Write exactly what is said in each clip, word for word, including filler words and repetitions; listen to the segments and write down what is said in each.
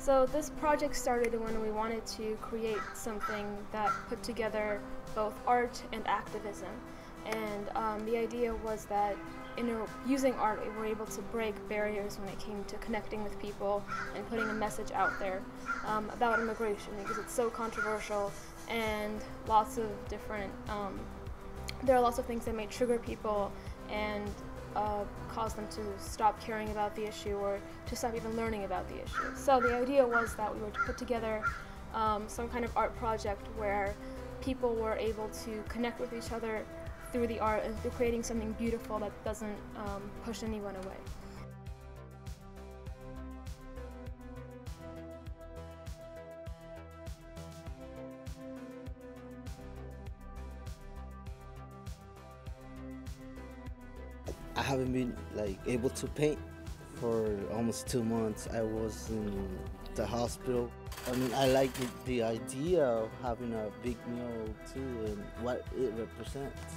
So this project started when we wanted to create something that put together both art and activism. And um, the idea was that you know, using art, we were able to break barriers when it came to connecting with people and putting a message out there um, about immigration, because it's so controversial and lots of different, um, there are lots of things that may trigger people and Uh, cause them to stop caring about the issue or to stop even learning about the issue. So the idea was that we were to put together um, some kind of art project where people were able to connect with each other through the art and through creating something beautiful that doesn't um, push anyone away. I haven't been like able to paint for almost two months. I was in the hospital. I mean, I like the, the idea of having a big mural too and what it represents.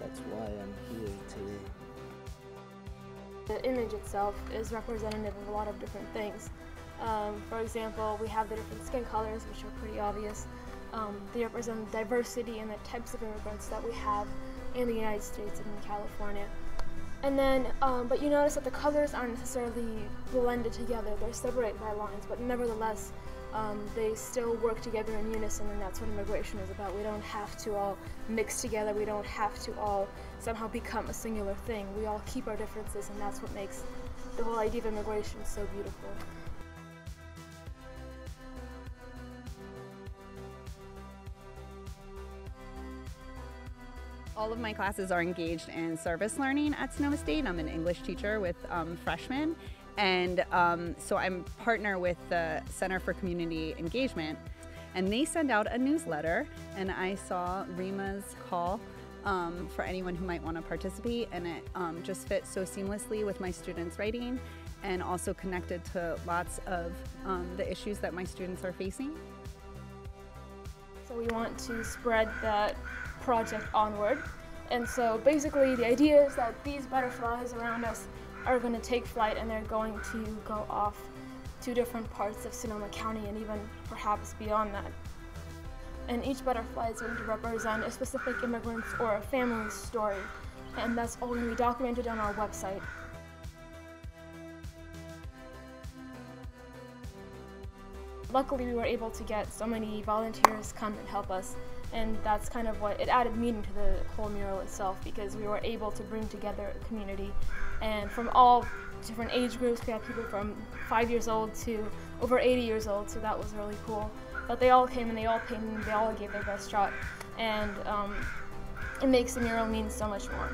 That's why I'm here today. The image itself is representative of a lot of different things. Um, for example, we have the different skin colors, which are pretty obvious. Um, they represent the diversity and the types of immigrants that we have in the United States and in California. And then, um, but you notice that the colors aren't necessarily blended together, they're separated by lines, but nevertheless, um, they still work together in unison, and that's what immigration is about. We don't have to all mix together, we don't have to all somehow become a singular thing. We all keep our differences, and that's what makes the whole idea of immigration so beautiful. All of my classes are engaged in service learning at Sonoma State. I'm an English teacher with um, freshmen, and um, so I'm partner with the Center for Community Engagement, and they send out a newsletter, and I saw Rima's call um, for anyone who might want to participate, and it um, just fit so seamlessly with my students' writing and also connected to lots of um, the issues that my students are facing. So we want to spread that project onward. And so basically the idea is that these butterflies around us are going to take flight, and they're going to go off to different parts of Sonoma County and even perhaps beyond that. And each butterfly is going to represent a specific immigrant's or a family's story, and that's all going to be documented on our website. Luckily, we were able to get so many volunteers come and help us, and that's kind of what, it added meaning to the whole mural itself, because we were able to bring together a community, and from all different age groups. We had people from five years old to over eighty years old, so that was really cool. But they all came and they all painted and they all gave their best shot, and um, it makes the mural mean so much more.